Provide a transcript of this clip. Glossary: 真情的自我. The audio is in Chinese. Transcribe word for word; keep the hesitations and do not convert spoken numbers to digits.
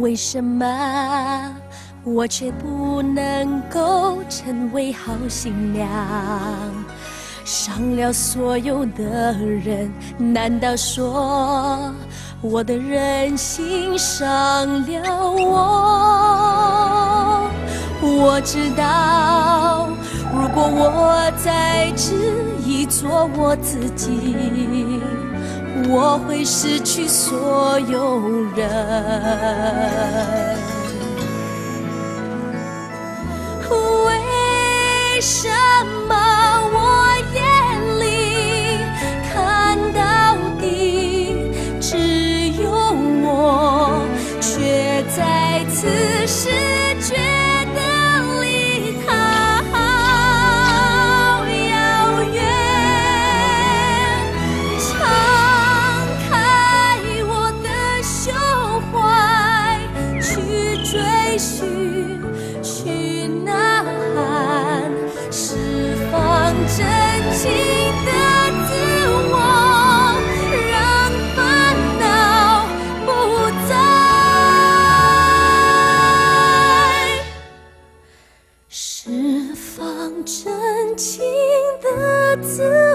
为什么我却不能够成为好新娘？伤了所有的人，难道说我的人心伤了我？我知道，如果我再执意做我自己，我会失去所有人。为什么我眼里看到的只有我，却在此时觉得离他好遥远？真情的自我，让烦恼不再。释放真情的自我。